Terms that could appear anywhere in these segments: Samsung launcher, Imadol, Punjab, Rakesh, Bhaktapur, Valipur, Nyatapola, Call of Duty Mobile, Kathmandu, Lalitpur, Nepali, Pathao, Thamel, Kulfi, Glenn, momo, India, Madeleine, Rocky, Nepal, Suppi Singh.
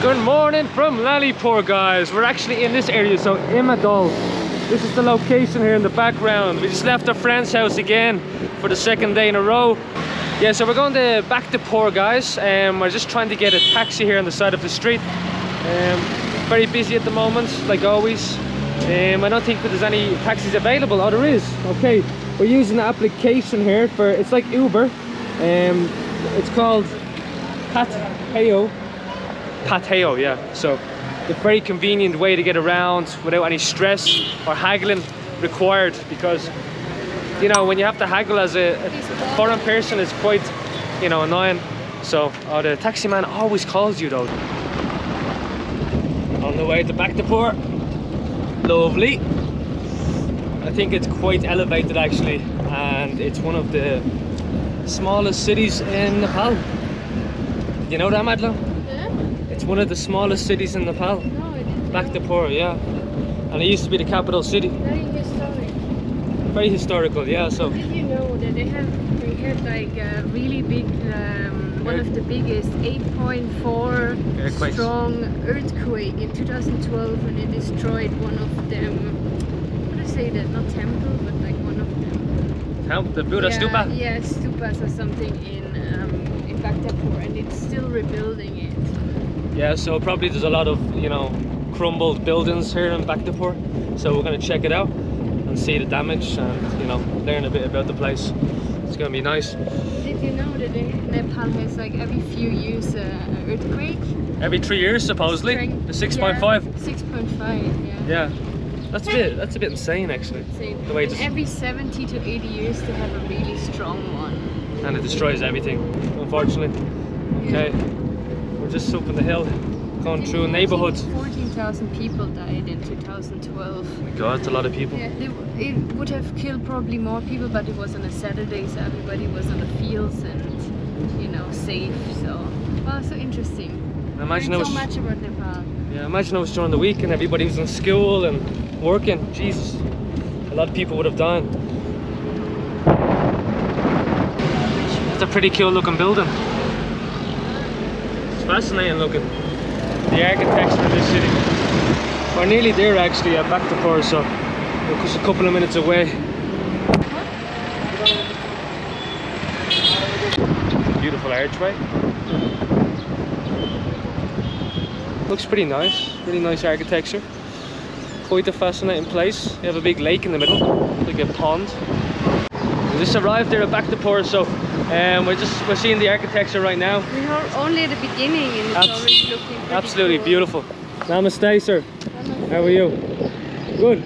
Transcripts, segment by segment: Good morning from Lalitpur, guys. We're actually in this area, so Imadol. This is the location here in the background. We just left our friend's house again for the second day in a row. Yeah, so we're going to Bhaktapur, guys, and we're just trying to get a taxi here on the side of the street. Very busy at the moment, like always. I don't think that there's any taxis available. Oh, there is. Okay, we're using an application here for, it's like Uber. It's called Pathao. Pathao, yeah. So a very convenient way to get around without any stress or haggling required, because you know, when you have to haggle as a foreign person, it's quite, you know, annoying. So the taxi man always calls you though. On the way to Bhaktapur. Lovely. I think it's quite elevated actually, and it's one of the smallest cities in Nepal. You know that, Madeleine? Yeah. It's one of the smallest cities in Nepal. No, it is. Bhaktapur, yeah. And it used to be the capital city. Very historic. Very historical, yeah. So. Did you know that they have like a really big, one of the biggest 8.4 strong earthquake in 2012, and it destroyed one of them. What do I say that? Not temple, but like one of them. Temple, the Buddha stupa. Yeah, stupas or something in Bhaktapur, and it's still rebuilding it. Yeah, so probably there's a lot of, you know, crumbled buildings here in Bhaktapur. So we're gonna check it out and see the damage, and you know, learn a bit about the place. It's gonna be nice. Did you know that Nepal has like every few years an earthquake? Every 3 years, supposedly. 6.5. 6.5. Yeah. Yeah. That's a bit insane, actually. Insane. The way it's every 70 to 80 years they have a really strong one. And it destroys everything, unfortunately. Yeah. Okay. We're just up on the hill, going through a neighborhood. 14,000 people died in 2012. Oh my god, that's a lot of people. Yeah, it would have killed probably more people, but it was on a Saturday, so everybody was on the fields and, you know, safe. So, well, so interesting. Imagine so much about Nepal. Yeah, imagine it was during the week and everybody was in school and working. Jesus, a lot of people would have died. It's a pretty cool looking building. It's fascinating looking. The architecture of this city. We're nearly there actually at Bhaktapur, so we're just a couple of minutes away. Beautiful archway. Looks pretty nice, really nice architecture. Quite a fascinating place. You have a big lake in the middle, like a pond. We just arrived there at Bhaktapur, so we're seeing the architecture right now. We are only at the beginning, and it's already looking pretty absolutely cool. Beautiful. Namaste, sir. Namaste. How are you? Good.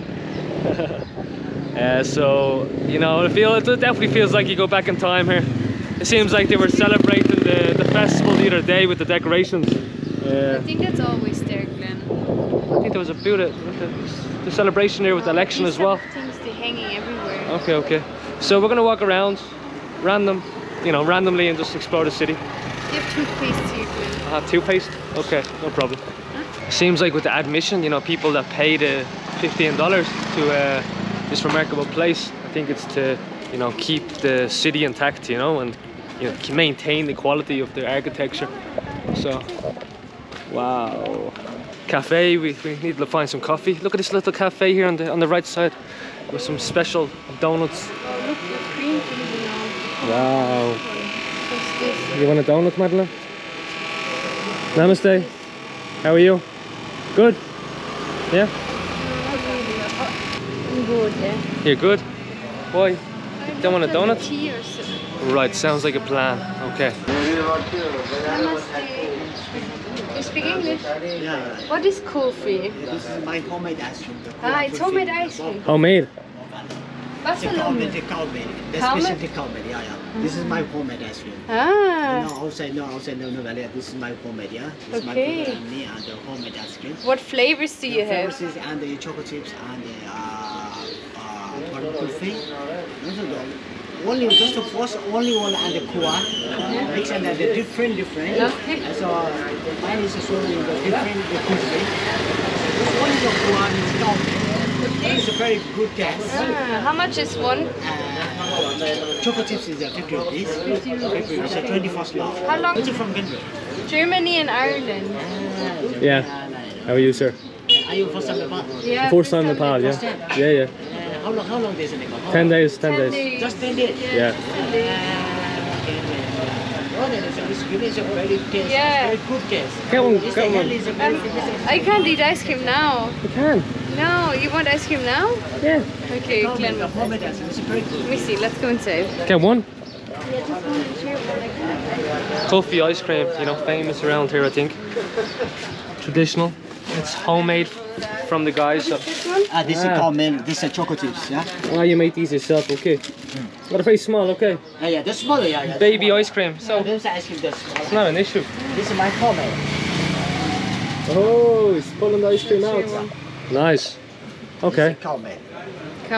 So you know, it definitely feels like you go back in time here. It seems like they were celebrating the festival the other day with the decorations. I think that's always there, Glenn. I think there was a Buddha. The celebration here with the election as well. Things they're hanging everywhere. Okay, okay. So we're gonna walk around, randomly, and just explore the city. You have toothpaste here, please. I have toothpaste? Okay, no problem. Huh? Seems like with the admission, you know, people that pay the $15 to this remarkable place, I think it's to, you know, keep the city intact, you know, and you know, maintain the quality of the architecture. So, wow. Cafe, we need to find some coffee. Look at this little cafe here on the right side with some special donuts. Wow. You want a donut, Madeleine? Namaste. How are you? Good? Yeah? I'm good, yeah. You're good? Why? Don't want a donut? Right, sounds like a plan. Okay. Namaste. You speak English? Yeah. What is coffee? This is my homemade ice cream. Ah, it's homemade ice cream. Homemade? The cowbell, yeah, yeah. Mm. This is my homemade ice cream. Ah. No, Valley. This is my homemade, yeah. This okay. Is my homemade, and the homemade ice cream. What flavors do you have? Flavors and the chocolate chips and the kulfi. Only just the first, only one and the kuah. Yeah. Mix and the different. Okay. So mine is only the different the kulfi. This one is the kuah and it's cowbell. It's a very good taste. Ah, how much is one? Chocolate chips is 50 rupees. It's a 21st love. How long? It's from Gandhi. Germany and Ireland. Yeah. How are you, sir? Are you first time in Nepal? Yeah. First time in Nepal. Yeah, yeah. How long days in Nepal? 10 days. Just 10 days? Yeah. It's a very good case. Come on. I can't eat ice cream now. You can. No, you want ice cream now? Yeah. Okay, Glenn. Let me see, let's go inside. Get one. Coffee ice cream, you know, famous around here, I think. Traditional. It's homemade from the guys. This is chocolate chips, yeah? Ah, you made these yourself, okay. But they're very small, okay? Yeah, they're smaller, yeah. Baby ice cream, so it's not an issue. This is my homemade. Oh, it's pulling the ice cream out. Nice. Okay. Cow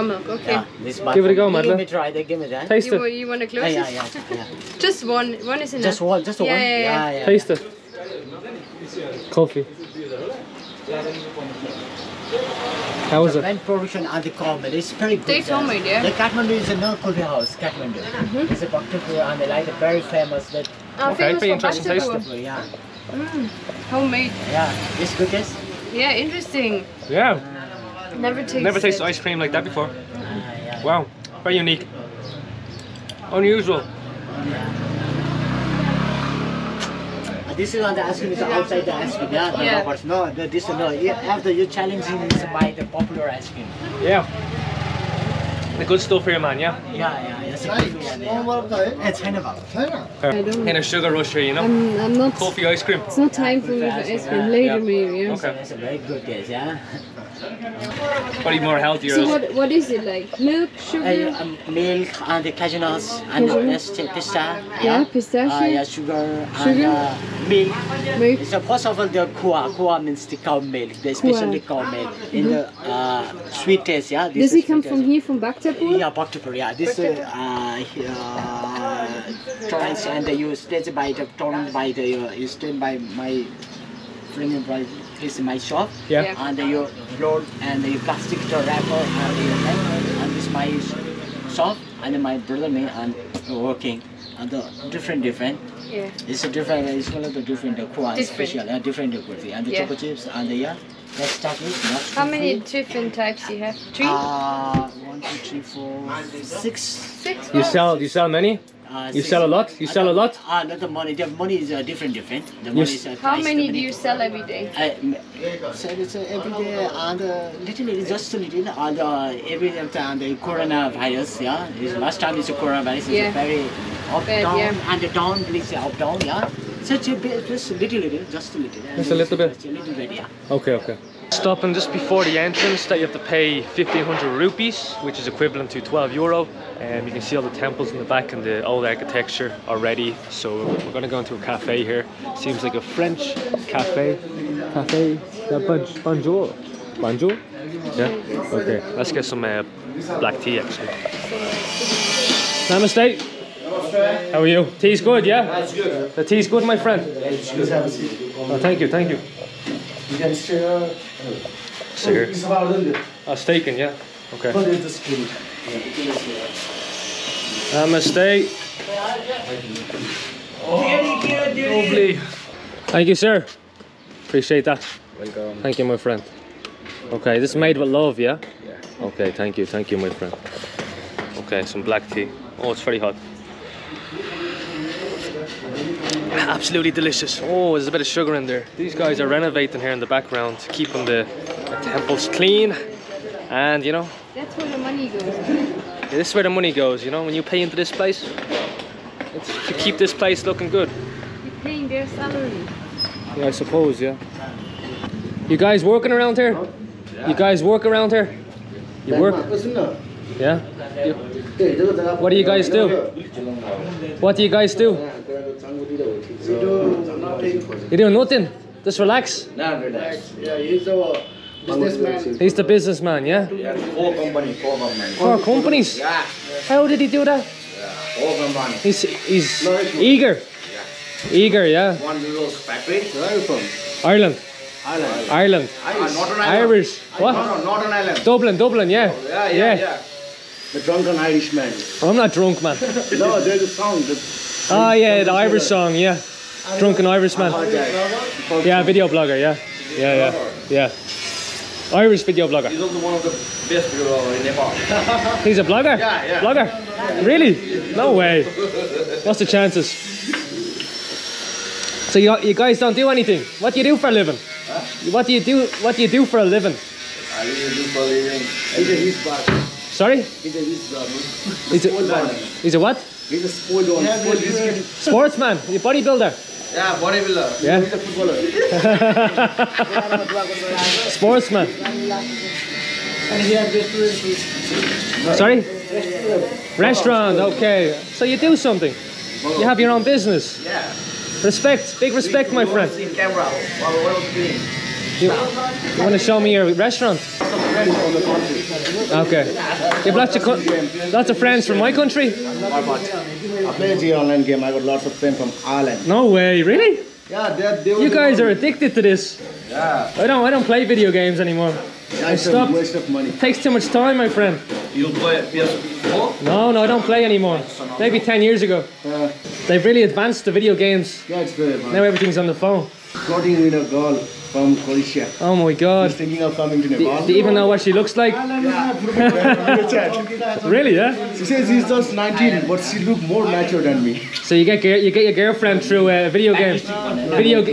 milk, okay. Yeah, this give it a go, Madeleine. Give me that. Taste it. You want to close it? Yeah. Just one. One is enough. Just one. Yeah. Taste it. Coffee. How was it? The production and the coffee is very good. It's homemade, yeah. The Kathmandu is a no coffee house. Kathmandu. It's a Bhaktapur and they like a very famous. Very interesting taste. Yeah. Homemade. Yeah. This cookies. Yeah, interesting. Yeah. Never tasted ice cream like that before. Wow, very unique. Unusual. This is on the ice cream, is outside the ice cream, yeah? Yeah. No, this is no. After you're challenging is by the popular ice cream. Yeah. The good stuff here, man, yeah? Yeah. It's kind of a sugar rush here, you know? I'm not... Coffee ice cream. It's not time for me for ice cream. Later, maybe, yeah? Okay. That's a very good guess, yeah? Probably more healthier. So what is it like? Milk, sugar? Milk and the cashew nuts and the pistachio. Yeah, pistachio. Sugar. And milk. So first of all, the coa means the cow milk. Especially cow milk. In the sweet taste, yeah? Does it come from here, from Bhaktapur? Yeah, Bhaktapur, yeah. This is torrents and you stand by the torrent by the... You stand by my... This is my shop, yeah. And your blood and your plastic wrapper and this is my shop and my brother me and working and the different. Yeah. It's one of the different quads, special, different coffee and the chocolate chips and the let's start with that. How many different types you have? Three? 1, 2, 3, 4, 6. Six. You sell many? You sell a lot? You sell a lot? Not the money. The money is different. The money is how many do you sell every day? Every day and just a little. And every day and the coronavirus, yeah. Last time is the coronavirus. Yeah. It's very up down and the down please up down, yeah. Just a little. Just a little bit. Just a little bit, yeah. Okay. Stopping just before the entrance, that you have to pay 1,500 rupees, which is equivalent to €12. And you can see all the temples in the back and the old architecture already. So we're gonna go into a cafe here. Seems like a French cafe. Bonjour. Yeah. Okay. Let's get some black tea actually. Namaste. How are you? Tea's good, yeah? That's good. The tea's good, my friend. It's good. Oh, thank you. You can share. Sure. It's taken, yeah. Okay. Namaste. Lovely. Thank you, sir. Appreciate that. Welcome. Thank you, my friend. Okay, this is made with love, yeah? Yeah. Okay, thank you, my friend. Okay, some black tea. Oh, it's very hot. Absolutely delicious. Oh, there's a bit of sugar in there. These guys are renovating here in the background, keeping the temples clean. And you know, that's where the money goes. Yeah, this is where the money goes, you know, when you pay into this place. It's to keep this place looking good. You're paying their salary. Yeah, I suppose, yeah. You guys working around here? You work? Yeah? What do you guys do? You do nothing? Just relax? No, relax. Yeah, he's a businessman. He's the businessman, yeah? Yeah, four companies. 4 companies? Yeah. How did he do that? Yeah, 4 companies. He's eager? Yeah. Eager, yeah. One little factory. Where are you from? Ireland. Irish. What? No, Northern Ireland. Dublin, yeah. Yeah. The drunken Irishman. I'm not drunk, man. No, there's a song. The Irish song, yeah. Drunken Irishman. Yeah, video blogger, yeah. Yeah, yeah, yeah. Irish video blogger. He's also one of the best people in Nepal. He's a blogger? Yeah, yeah. Blogger? Really? No way. What's the chances? So you guys don't do anything. What do you do for a living? Huh? What do you do for a living? I really do for a living. He's a wrist barber. Sorry? He's a wrist barber. He's a what? He's a sport owner. Yeah, sportsman. He's a bodybuilder. Yeah, bodybuilder. Yeah. He's a footballer. Sportsman. And he has restaurant. Sorry? Restaurant, okay. So you do something. You have your own business. Yeah. Respect. Big respect, my friend. You want to show me your restaurant? Okay. You have lots of friends from my country? I play the online game. I got lots of friends from Ireland. No way, really? Yeah, you guys are addicted to this. Yeah. I don't play video games anymore. I stopped. Waste of money. It takes too much time, my friend. You play PS4? No, I don't play anymore. Maybe 10 years ago. They've really advanced the video games. Yeah, it's very advanced. Now everything's on the phone. Courting with a girl from Croatia. Oh my God. He's thinking of coming to Nepal. Do you even know what she looks like? Yeah. Really, yeah? She says he's just 19, but she looks more mature than me. So you get your girlfriend through a video game.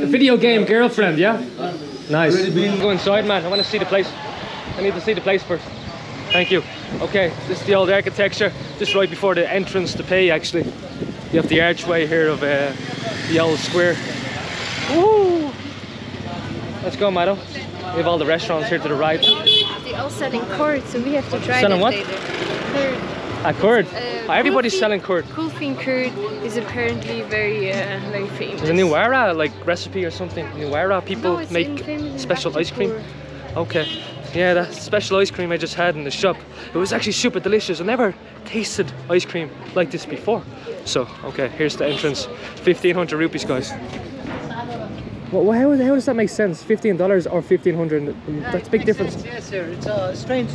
Video game girlfriend, yeah? Nice. Go inside, man. I want to see the place. I need to see the place first. Thank you. Okay, this is the old architecture. Just right before the entrance to pay, actually. You have the archway here of the old square. Woo! Let's go, Maddo. We have all the restaurants here to the right. They're all selling curd, so we have to try that later. Curd. A curd? Everybody's selling curd. Kulfi curd is apparently very like famous. There's a Nuwara like recipe or something. Nuwara people make special ice cream. Okay. Yeah, that special ice cream I just had in the shop. It was actually super delicious. I never tasted ice cream like this before. So, okay, here's the entrance. 1,500 rupees, guys. Well, how does that make sense? $15 or 1,500? That's a big difference. Sense, yes, sir. It's strange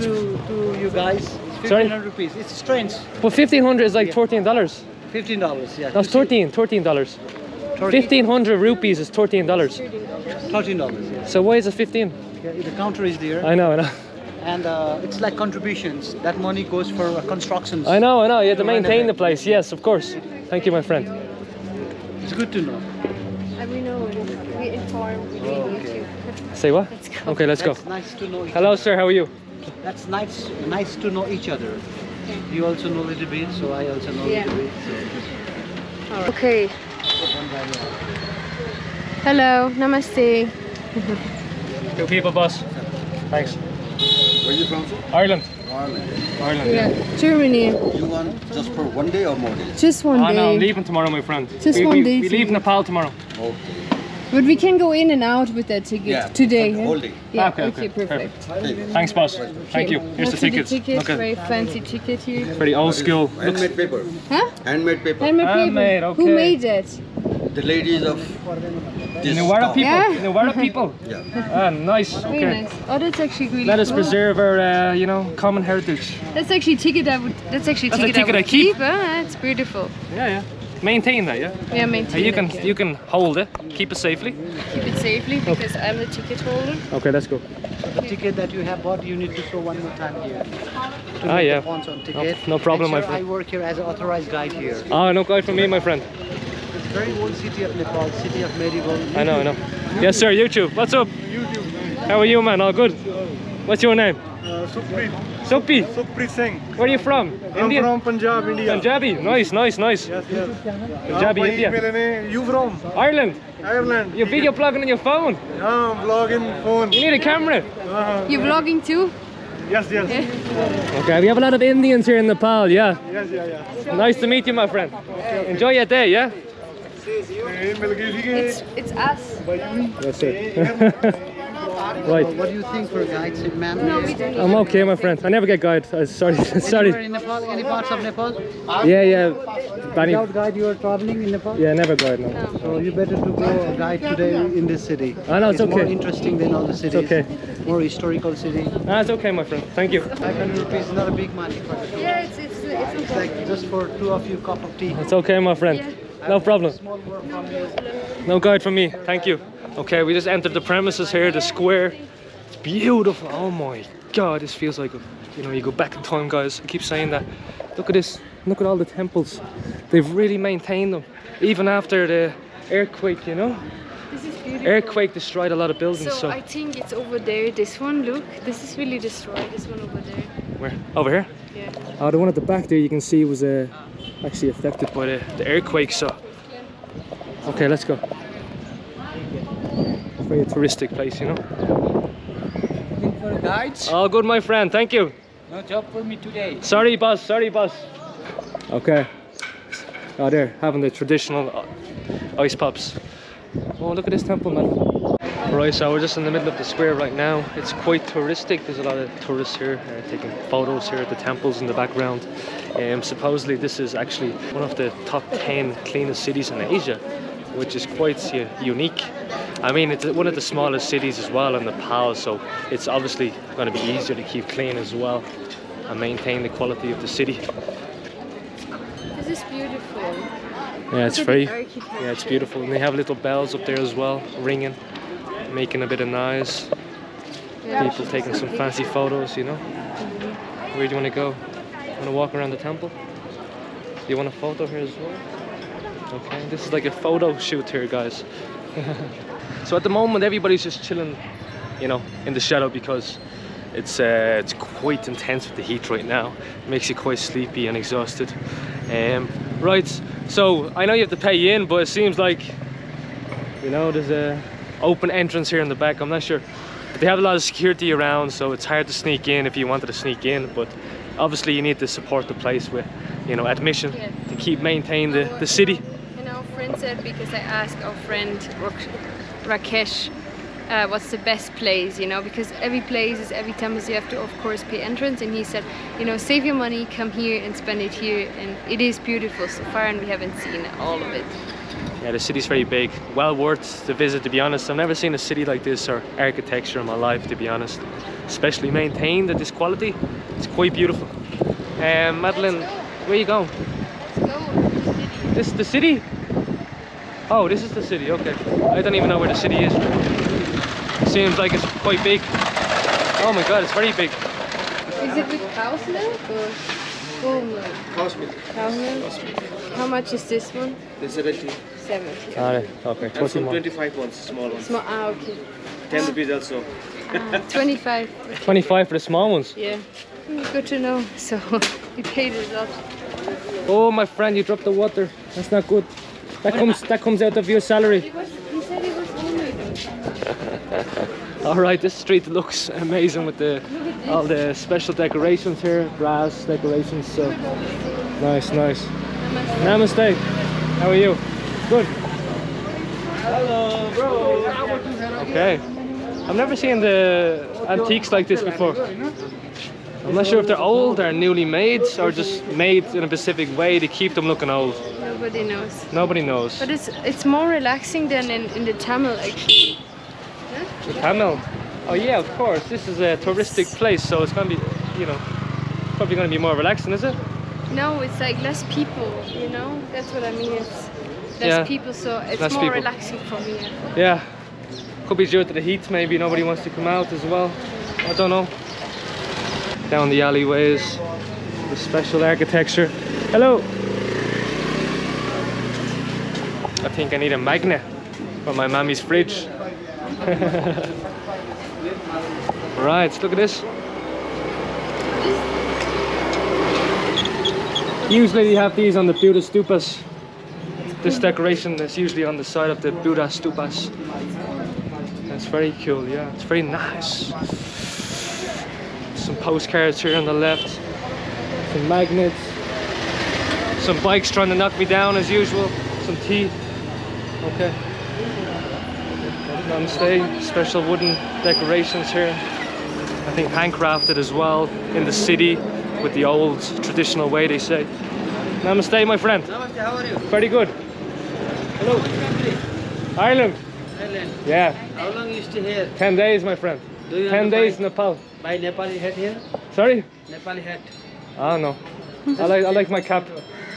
to you guys. 1,500 rupees. It's strange. But 1,500 is like $14. $15, yeah. No, it's $13. 1,500 rupees is $13. $13, yeah. So why is it 15? Yeah, the counter is there. I know. And it's like contributions. That money goes for constructions. I know. You have to maintain the place. Yes, of course. Thank you, my friend. It's good to know. We know. We informed. We need you. Say what? Let's go. Okay, let's go. Nice to know. Hello, sir. How are you? That's nice to know each other. You also know a little bit, so I also know a little bit. So. Right. Okay. Hello, namaste. Two people, boss. Thanks. Where are you from? Ireland. Ireland. Yeah. Germany. You want just for one day or more days? Just one day. No, I'm leaving tomorrow, my friend. Just one day. We leave Nepal tomorrow. Okay. But we can go in and out with that ticket today. Yeah. Okay, perfect. Thanks, boss. Okay. Thank you. Here's the tickets. Very fancy ticket here. Pretty old school. Handmade paper. Huh? Handmade paper. Handmade paper. Okay. Who made it? The ladies of this Nuwara people. Yeah. Nuwara people. Yeah. Ah, nice. Okay. Very nice. Oh, that's actually really. Let us preserve our, common heritage. That's actually a ticket I would. That's a ticket I keep. It's beautiful. Yeah. Maintain that, yeah? Yeah, maintain it. You can hold it, keep it safely. Keep it safely because I'm the ticket holder. Okay, let's go. So the ticket that you have bought, you need to show one more time here. No problem, my friend. I work here as an authorized guide here. No guide for me, my friend. It's very old city of Nepal, city of Marigold. I know. Yes, sir, YouTube. What's up? YouTube, man. How are you, man? All good? What's your name? Suppi Singh. Where are you from? India? I'm from Punjab, India. Punjabi. Nice. Yes. Punjabi, India. You from? Ireland. Ireland. You're video blogging on your phone. Yeah, I'm vlogging phone. You need a camera. You're vlogging too? Yes. Okay, we have a lot of Indians here in Nepal, yeah? Yes. Nice to meet you, my friend. Okay. Enjoy your day, yeah? It's us. That's it. Right. What do you think for guides, ma'am? No, we don't. I'm okay, my friend. I never get guide. Sorry. You were in Nepal, any parts of Nepal? Yeah. Without guide, you were traveling in Nepal? Yeah, never guide, no. So you better to go guide today in this city. No, it's okay. More interesting than all the cities. It's okay. More historical city. It's okay, my friend. Thank you. 500 rupees is not a big money for the tour. Yeah, it's okay. It's like just for two of you cup of tea. It's okay, my friend. Yeah. No problem. No guide from me. Thank you. Okay, we just entered the premises here, the square. It's beautiful. Oh my god, this feels like, you know, you go back in time, guys. I keep saying that. Look at this. Look at all the temples. They've really maintained them, even after the earthquake, you know. This is beautiful. Earthquake destroyed a lot of buildings. So I think it's over there. This one, look. This is really destroyed. This one over there. Where? Over here? Yeah. Oh, the one at the back there, you can see was actually affected by the earthquake. So, okay, let's go. Very touristic place, you know. Looking for guides? Oh, good, my friend. Thank you. No job for me today. Sorry, boss. Sorry, boss. Okay. Oh, they're having the traditional ice pops. Oh, look at this temple, man. Right, so we're just in the middle of the square right now. It's quite touristic. There's a lot of tourists here taking photos here at the temples in the background. Supposedly this is actually one of the top 10 cleanest cities in Asia, which is quite unique. I mean, it's one of the smallest cities as well in Nepal, so it's obviously going to be easier to keep clean as well and maintain the quality of the city. This is beautiful. Yeah, it's free. Yeah, it's beautiful. And they have little bells up there as well, ringing, making a bit of noise. Yeah. People taking some fancy photos, you know. Where do you want to go? Want to walk around the temple? Do you want a photo here as well? Okay, this is like a photo shoot here, guys. So at the moment, everybody's just chilling, you know, in the shadow because it's quite intense with the heat right now. It makes you quite sleepy and exhausted. Right, so I know you have to pay in, but it seems like, you know, there's a open entrance here in the back. I'm not sure, but they have a lot of security around, so it's hard to sneak in if you wanted to sneak in. But obviously you need to support the place with, you know, admission, yeah, to keep maintain the city. And our friend said, because I asked our friend Rakesh what's the best place, you know, because every temple you have to of course pay entrance, and he said, you know, save your money, come here and spend it here. And it is beautiful so far, and we haven't seen all of it. Yeah, the city's very big, well worth the visit, to be honest. I've never seen a city like this or architecture in my life, to be honest, especially maintained at this quality. It's quite beautiful. And Madeleine, where are you going? Let's go to the city. This is the city? Oh, this is the city, okay. I don't even know where the city is. Seems like it's quite big. Oh my god, it's very big. Is it with cows milk or full milk? Cow's milk. Cow milk. How much is this one? The 70. 70. Alright, okay. 25 ones, small ones. Small, ah, okay. 10 rupees also. 25. 25 for the small ones? Yeah. Good to know. So, you paid a lot. Oh my friend, you dropped the water. That's not good. That comes out of your salary. Alright, this street looks amazing with all the special decorations here, brass decorations, so nice, nice. Namaste. Namaste. How are you? Good. Hello, bro. Okay. I've never seen the antiques like this before. I'm not sure if they're old or newly made or just made in a specific way to keep them looking old. Nobody knows. Nobody knows. But it's more relaxing than in the Thamel, actually. The Thamel. Oh yeah, of course. This is a touristic place, so it's gonna be, you know, probably gonna be more relaxing, is it? No, it's like less people, you know. That's what I mean. It's less, yeah, people, so it's less more people. Relaxing for me. Yeah, could be due to the heat. Maybe nobody wants to come out as well. I don't know. Down the alleyways, the special architecture. Hello. I think I need a magnet for my mommy's fridge. Right, look at this. Usually you have these on the Buddha stupas. This decoration is usually on the side of the Buddha stupas. That's very cool, yeah. It's very nice. Some postcards here on the left. Some magnets. Some bikes trying to knock me down as usual. Some tea. Okay. Namaste, special wooden decorations here, I think handcrafted as well in the city with the old traditional way, they say. Namaste, my friend. Namaste, how are you? Very good. Hello. Ireland. Ireland. Yeah. How long you stay here? 10 days, my friend. 10 days in Nepal. Buy Nepali hat here? Sorry? Nepali hat. Ah, no. I like my cap.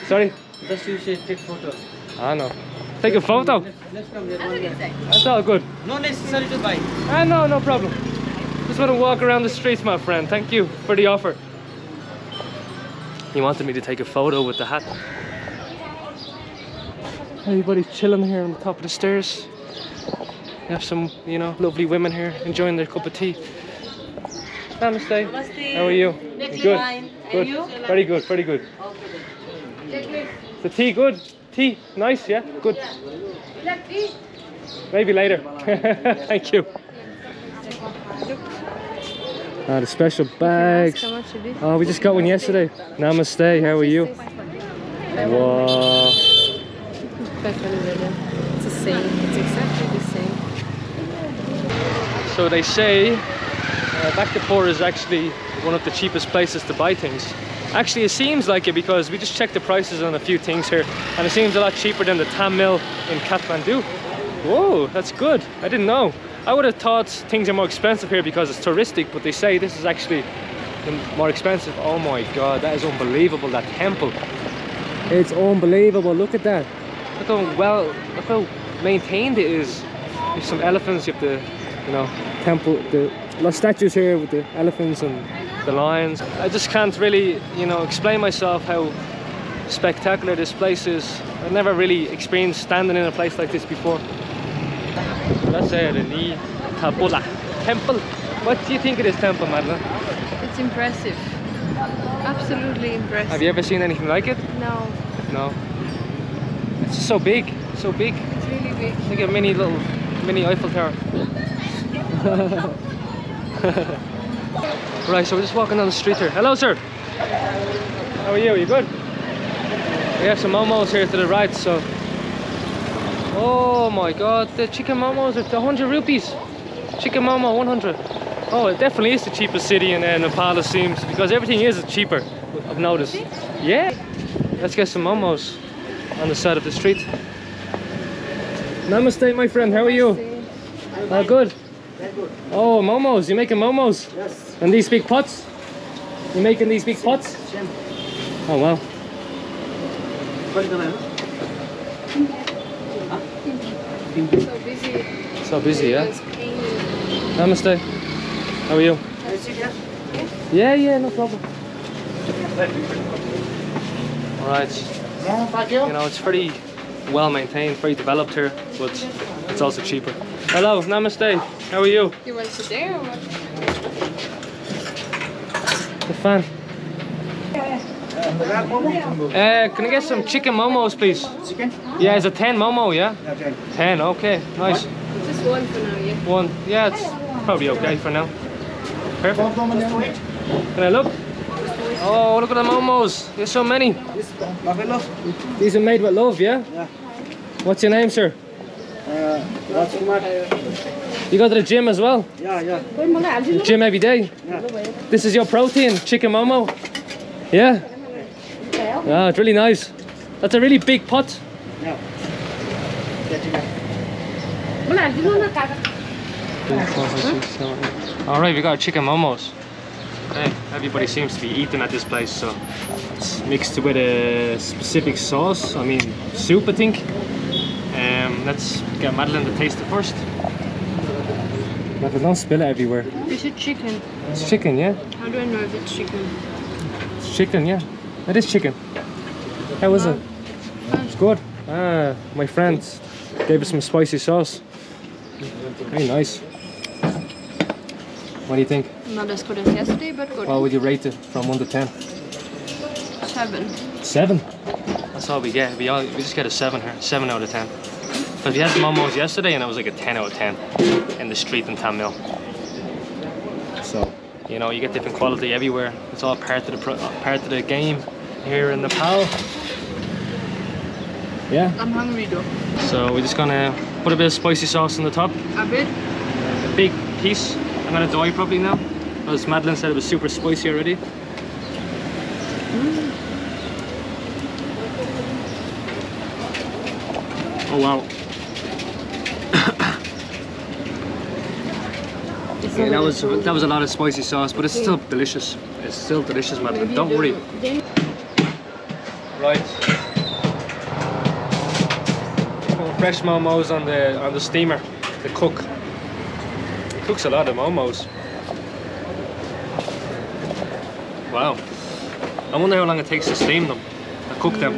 Sorry? Just you say take photo. I know. Take a photo. Let's from there. That's all good. No necessary to buy. Ah, no, no problem. Just want to walk around the streets, my friend. Thank you for the offer. He wanted me to take a photo with the hat. Everybody's chilling here on the top of the stairs. You have some, you know, lovely women here enjoying their cup of tea. Namaste. Namaste. How are you? Good. Good. And you? Very good. Very good. Okay. The tea good? Tea nice? Yeah. Good. Yeah. Maybe later. Thank you. The special bags. Oh, we just got one yesterday. Namaste. How are you? Wow. It's the same. It's exactly the same. So they say Bhaktapur is actually one of the cheapest places to buy things. Actually, it seems like it because we just checked the prices on a few things here, and it seems a lot cheaper than the Thamel in Kathmandu. Whoa, that's good. I didn't know. I would have thought things are more expensive here because it's touristic, but they say this is actually more expensive. Oh my god, that is unbelievable, that temple. It's unbelievable, look at that. Look how well, look how maintained it is. There's some elephants, you have the, you know, temple, the statues here with the elephants and the lions. I just can't really, you know, explain myself how spectacular this place is. I've never really experienced standing in a place like this before. That's the Nyatapola temple. What do you think of this temple, Madeleine? It's impressive. Absolutely impressive. Have you ever seen anything like it? No. No. It's just so big. So big. It's really big. It's like a mini Eiffel Tower. Right, so we're just walking down the street here. Hello, sir. How are you? Are you good? We have some momos here to the right, so... Oh my god, the chicken momos are 100 rupees. Chicken momo 100. Oh, it definitely is the cheapest city in Nepal, it seems, because everything is cheaper, I've noticed. Yeah. Let's get some momos on the side of the street. Namaste, my friend. How are you? Oh, good. Oh, momos. You're making momos? Yes. And these big pots? You're making these big pots? Oh, wow. So busy. So busy, yeah? Namaste. How are you? Yeah, yeah, no problem. Alright. You know, it's pretty well maintained, very developed here, but it's also cheaper. Hello, namaste. How are you? You want to sit there or what? The fan. Can I get some chicken momos, please? Chicken? Yeah, it's a 10 momo, yeah? Yeah, 10. 10, okay, nice. What? Just one for now, yeah? One, yeah, it's probably okay for now. Perfect. Can I look? Oh, look at the momos. There's so many. These are made with love, yeah? Yeah. What's your name, sir? You go to the gym as well? Yeah, yeah. The gym every day? Yeah. This is your protein, chicken momo? Yeah? Ah, it's really nice. That's a really big pot. Yeah. Alright, we got our chicken momos. Hey, everybody seems to be eating at this place, so it's mixed with a specific sauce, I mean soup I think. Let's get Madeleine to taste it first. Madeleine, don't spill it everywhere. Is it chicken? It's chicken, yeah? How do I know if it's chicken? It's chicken, yeah. It is chicken. How was it? It's good. Ah, my friend gave us some spicy sauce. Very nice. What do you think? Not as good as yesterday, but good. How would you rate it from 1 to 10? 7. 7? That's all we get. We just get a 7 here. 7 out of 10. Because we had the momos yesterday and it was like a 10 out of 10 in the street in Thamel. So, you know, you get different quality everywhere. It's all part of the game. Here in Nepal. Yeah. I'm hungry though. So we're just gonna put a bit of spicy sauce on the top. A bit? A big piece. I'm gonna die probably now. Because Madeleine said it was super spicy already. Mm. Oh wow. Yeah, that was a lot of spicy sauce, but it's still delicious. It's still delicious, Madeleine. Don't worry. Right. fresh momos on the steamer. The cook cooks a lot of momos. Wow. I wonder how long it takes to steam them. I cook them.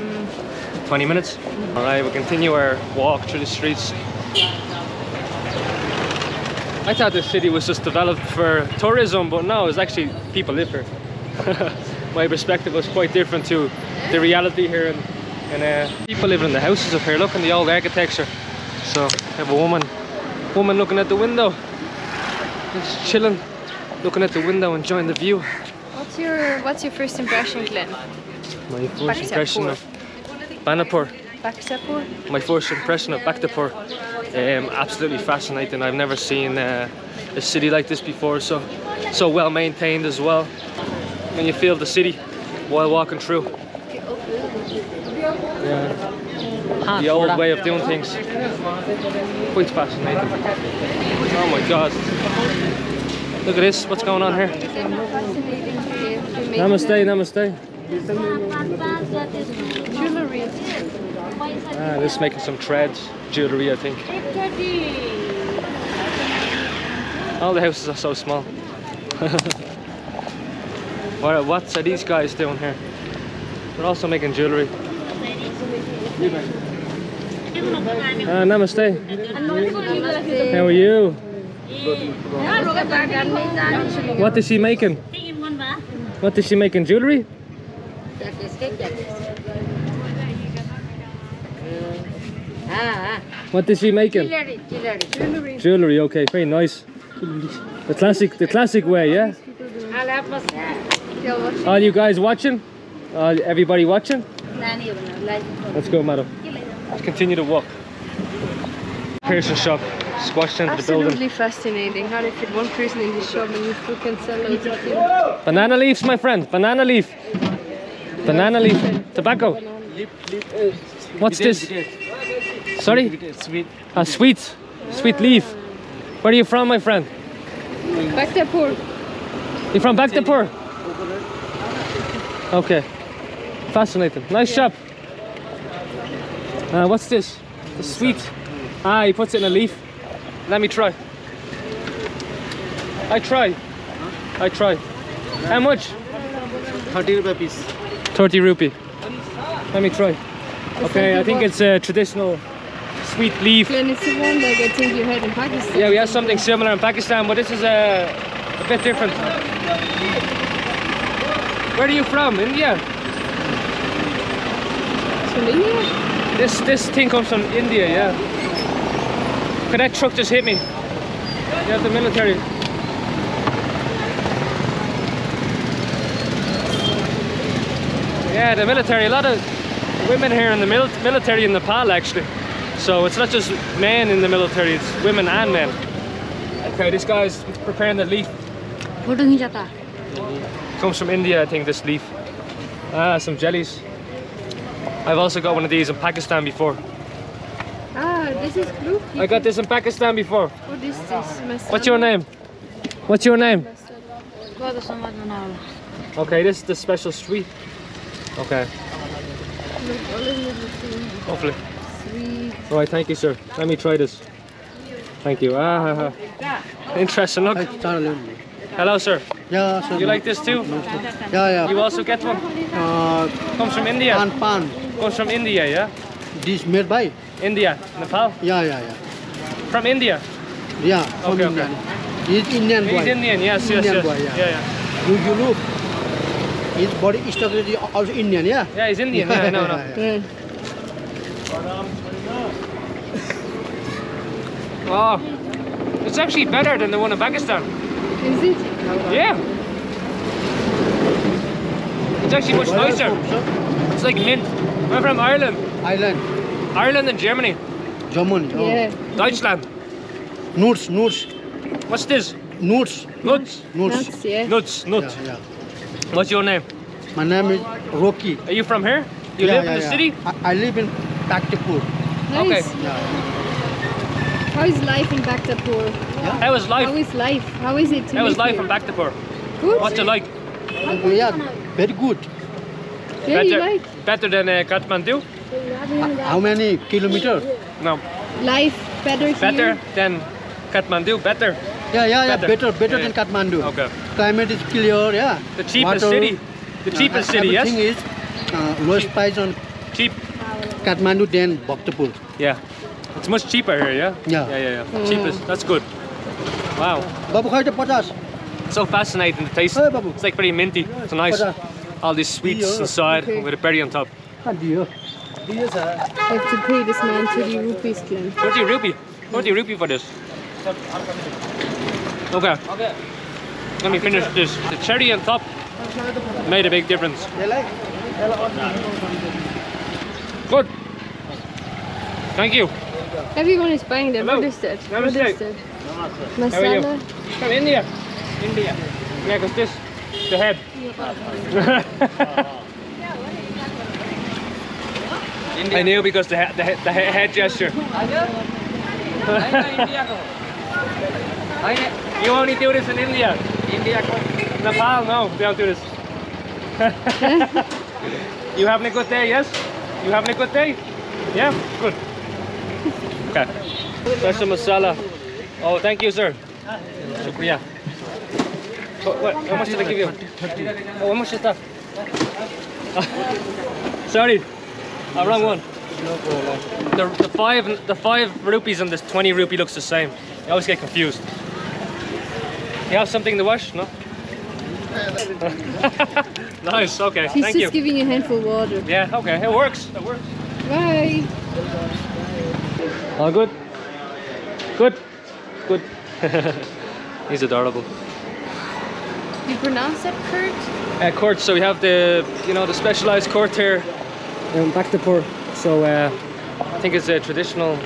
20 minutes. All right, we'll continue our walk through the streets. I thought this city was just developed for tourism, but no, it's actually people live here. My perspective was quite different to the reality here, and people living in the houses up here. Look at the old architecture. So I have a woman looking at the window. Just chilling, looking at the window, enjoying the view. What's your first impression, Glenn? My first Bhaktapur. Impression of Bhaktapur. Bhaktapur. My first impression of Bhaktapur. Absolutely fascinating. I've never seen a city like this before. So well maintained as well. And you feel the city while walking through. Yeah. The old way of doing things. Quite fascinating. Oh my God! Look at this. What's going on here? Namaste, namaste. Jewelry. Ah, this is making some threads, jewelry, I think. All the houses are so small. What are these guys doing here? They're also making jewelry. Namaste. How are you? What is she making? What is she making? Jewelry? What is she making? Jewelry, okay, very nice. The classic way, yeah? Are you guys watching? Everybody watching? Let's go, madam. Let's continue to walk. Person shop. Squashed into the building. Absolutely fascinating. How they fit one person in the shop and you still can sell loads of things. Banana leaves, my friend. Banana leaf. Banana leaf. Tobacco. What's this? Sorry? A sweet. Sweet leaf. Where are you from, my friend? Bhaktapur. You're from Bhaktapur? Okay. Fascinating. Nice shop. What's this? The sweet. Ah, he puts it in a leaf. Let me try. I try. How much? 30 rupees. 30 rupee. Let me try. Okay, I think it's a traditional sweet leaf. And it's the one that I think you had in Pakistan. Yeah, we have something similar in Pakistan, but this is a bit different. Where are you from? India? It's from India? This thing comes from India, yeah. Okay, that truck just hit me. Yeah, the military. Yeah, the military. A lot of women here in the military in Nepal, actually. So it's not just men in the military, it's women and men. Okay, this guy's preparing the leaf. Comes from India, I think, this leaf. Ah, some jellies. I've also got one of these in Pakistan before. Ah, this is blue. I got this in Pakistan before. What is this? What's your name? What's your name? Okay, this is the special sweet. Okay. Hopefully. Alright, thank you, sir. Let me try this. Thank you. Ah, interesting. Look. Hello, sir. Yeah, sir. You like this too? Yeah, yeah. You also get one? Comes from India. Pan. Comes from India, yeah. This made by India, Nepal. Yeah. From India. Yeah. From okay, Indian. Okay. He's Indian boy. He's Indian. Yes. Boy, yeah. You look. His body structure is also Indian, yeah. Yeah, he's Indian. Yeah, I know. Oh, it's actually better than the one in Pakistan. Is it? Yeah. It's actually much nicer. It's like mint. I'm from Ireland. Ireland and Germany. Germany. Oh. Yeah. Deutschland. Nuts. What's this? Nuts. Yeah. Nuts. Yeah. What's your name? My name is Rocky. Are you from here? You live in the city? I live in Bhaktapur. Nice. Okay. Yeah. How is life in Bhaktapur? Yeah. How is life? How is it? How is life in Bhaktapur? Good. What's it like? Yeah, very good. Yeah, better than Kathmandu? How many kilometers? No. Life better. Better here than Kathmandu. Better. Yeah, yeah, yeah. Better, better than Kathmandu. Okay. Climate is clear. Yeah. The cheapest city. The cheapest city. Yes. Everything is lowest price on cheap. Kathmandu than Bhaktapur. Yeah. It's much cheaper here. Yeah. Yeah. Yeah, yeah, yeah. Cheapest. That's good. Wow. Babu, how is it? So fascinating. The taste. Hey, Babu. It's like pretty minty. It's nice. All these sweets inside with a berry on top. I have to pay this man 30 rupees, Glenn. 30 rupee? 30 rupee for this. Okay. Okay. Let me finish this. The cherry on top made a big difference. Good. Thank you. Everyone is buying them. What is that? What is that? Masala. From India. India. Yeah, because this, the head. I knew because the head gesture. You only do this in India. India. Nepal, no, they don't do this. You having a good day, yes? You having a good day? Yeah? Good. Okay. Special masala. Oh, thank you, sir. Shukriya. What? How much did I give you? 30. Oh, how much is that? Sorry. A wrong one. No problem. The five rupees and this 20 rupee looks the same. I always get confused. You have something to wash? No. Nice. Okay. He's thank just you. Giving you a handful of water. Yeah. Okay. It works. It works. Bye. All good. Good. Good. He's adorable. You pronounce that court? Court. So we have the the specialized court here. Bhaktapur, so I think it's a traditional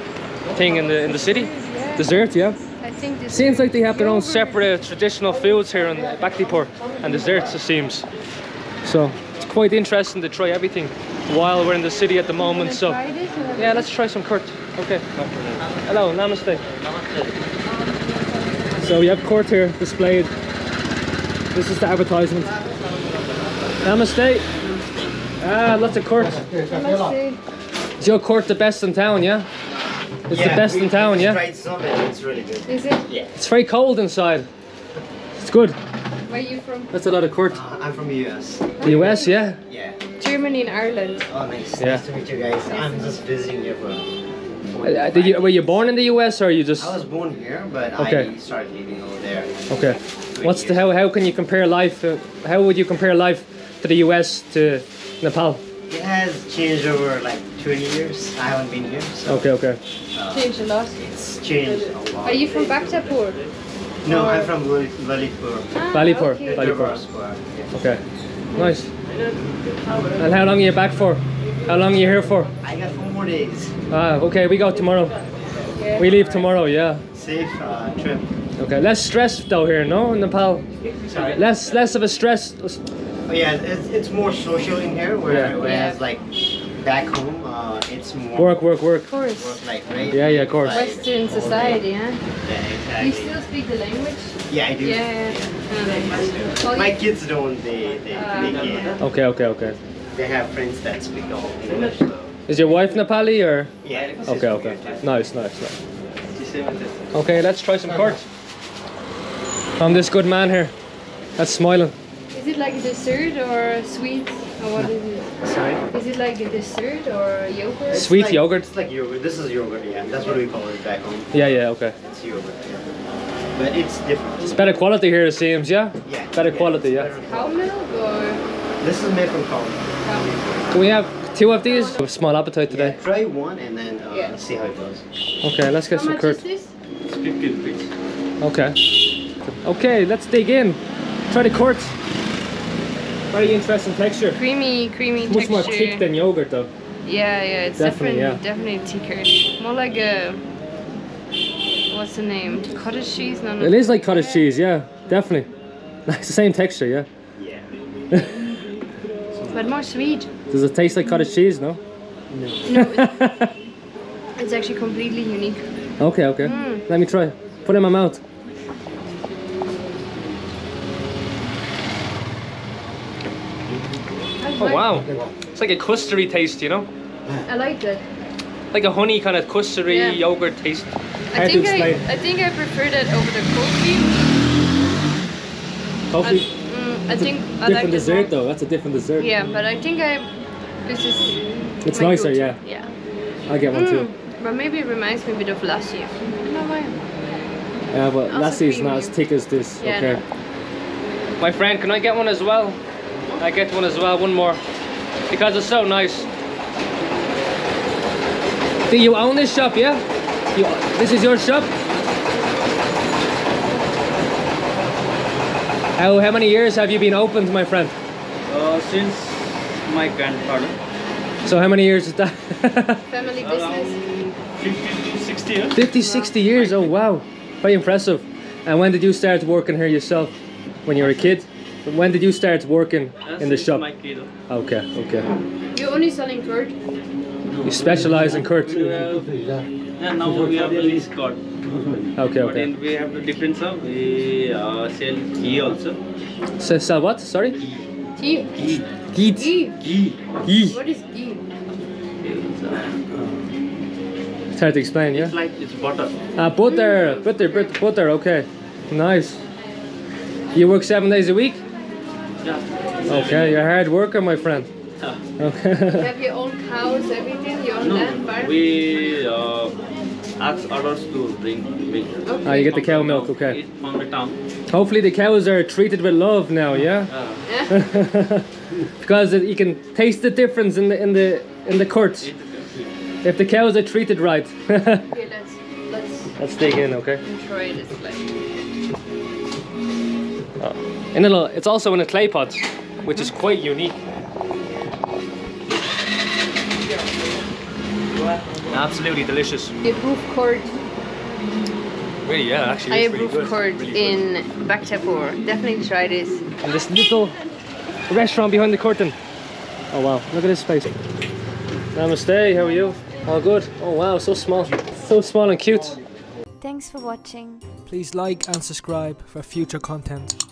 thing in the city. Yeah. Dessert, yeah. I think this seems like they have their own separate traditional foods here in Bhaktapur and desserts, it seems. So it's quite interesting to try everything while we're in the city at the moment. So yeah, let's try some court. Okay. Hello, namaste. Namaste. So we have court here displayed. This is the advertisement. Namaste. Ah, lots of court. Is your court the best in town, yeah? It's the best in town, yeah? Tried some and it's really good. Is it? Yeah. It's very cold inside. It's good. Where are you from? That's a lot of court. I'm from the US. The US, yeah? Yeah. Germany and Ireland. Oh, nice. Yeah. Nice to meet you guys. I'm just visiting here for were you born in the US or are you just... I was born here, but I started living over there. Okay. What's the... How can you compare life... how would you compare life to the US to... Nepal? It has changed over like 20 years. I haven't been here. So, okay. Changed a lot. It's changed a lot. Are you from Bhaktapur? No, I'm from Valipur. Valipur. Okay. Valipur. Okay. Nice. And how long are you back for? How long are you here for? I got 4 more days. Ah, okay. We go tomorrow. Yeah. We leave tomorrow. Yeah. Safe trip. Okay. Less stress though here, no? In Nepal. Sorry. Less of a stress. Yeah, it's more social in here, whereas like back home, it's more work. Of course. Work, like, right? Yeah, of course. Western society, huh? Yeah, exactly. You still speak the language? Yeah, I do. Yeah. My kids don't. They can. Okay. They have friends that speak the whole English. So. Is your wife Nepali or? Yeah. Okay. Nice. Okay, let's try some court. From this good man here, that's smiling. Is it like a dessert or a sweet? Or what is it? Sorry? Is it like a dessert or yogurt? Sweet yogurt? It's like yogurt. This is yogurt, yeah. That's what we call it back home. Yeah, okay. It's yogurt, yeah. But it's different. It's better quality here, it seems, yeah? Yeah. Better quality, yeah. Cow milk or? This is made from cow milk. Can we have 2 of these? We have a small appetite today. Yeah, try one and then see how it goes. Okay, let's get some curd. How much is this? It's 15 rupees. Okay, let's dig in. Try the curd. Very interesting texture. Creamy texture. Much more thick than yogurt though. Yeah, it's definitely thicker. More like a... What's the name? Cottage cheese? No. It is like cottage cheese, yeah. Definitely. It's the same texture, yeah. Yeah. But more sweet. Does it taste like cottage cheese, no? No. It's actually completely unique. Okay. Let me try. Put it in my mouth. Oh wow, it's like a custardy taste, you know? I like that. like a honey kind of custard-y yogurt taste. I think I prefer that over the coffee. I think I like this dessert though. That's a different dessert. Yeah, but I think it's nicer. Yeah. Yeah. I get one too. But maybe it reminds me a bit of lassi. No way. Yeah, but lassi is not as thick as this. Yeah, okay. No. My friend, can I get one as well? I get one as well. One more, because it's so nice. Do you own this shop? Yeah. This is your shop? How many years have you been open, my friend? Since my grandfather. So how many years is that? Family business. 50 to 60 years. 50, 60 years, oh wow. Very impressive. And when did you start working here yourself? When you were a kid? When did you start working in the shop? My kid. Okay, okay. You're only selling curd? You specialize in curd? And now we have the lease curd. Okay, okay. But then we have the different stuff. We sell ghee also. So, sell what? Sorry? Ghee. Ghee. Ghee. Ghee. Ghee. Ghee. What is ghee? It's hard to explain, yeah? It's like it's butter. Butter. Butter, butter, butter, okay. Nice. You work 7 days a week? Yeah. Okay, you're a hard worker, my friend. Okay. You have your own cows, everything, your own land farm? We ask others to bring milk. Okay. You get the cow milk, okay. It's from the town. Hopefully the cows are treated with love now, yeah? Yeah. Because you can taste the difference in the curds. If the cows are treated right. Okay, let's dig in, okay? Enjoy this place. It's also in a clay pot, which is quite unique. Absolutely delicious. I approve curd. Really, yeah, actually. I approve curd in Bhaktapur. Definitely try this. And this little restaurant behind the curtain. Oh wow, look at this space. Namaste, how are you? All good. Oh wow, so small. So small and cute. Thanks for watching. Please like and subscribe for future content.